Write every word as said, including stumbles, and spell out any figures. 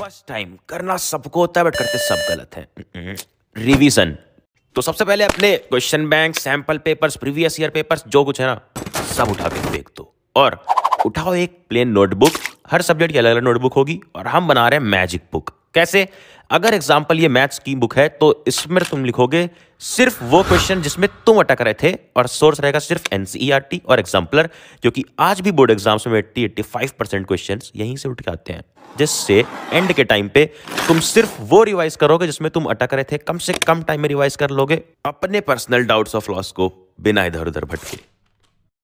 First time करना सबको होता है बट करते सब गलत है। रिवीजन। तो सबसे पहले अपने question bank, sample papers, previous year papers जो कुछ है ना सब उठा के देख दो और उठाओ एक प्लेन नोटबुक। हर सब्जेक्ट की अलग अलग नोटबुक होगी और हम बना रहे हैं मैजिक बुक। कैसे? अगर एग्जाम्पल ये मैथ्स की बुक है तो इसमें तुम लिखोगे सिर्फ वो क्वेश्चन जिसमें तुम अटक रहे थे और सोर्स रहेगा सिर्फ एनसीईआरटी और एग्जाम्पलर, जो कि आज भी बोर्ड एग्जाम्स में अस्सी पचासी परसेंट क्वेश्चन यहीं से उठ के आते हैं, जिससे एंड के टाइम पे तुम सिर्फ वो रिवाइज करोगे जिसमें तुम अटक रहे थे, कम से कम टाइम में रिवाइज कर लोगे अपने पर्सनल डाउट्स ऑफ लॉस को बिना इधर उधर भटके।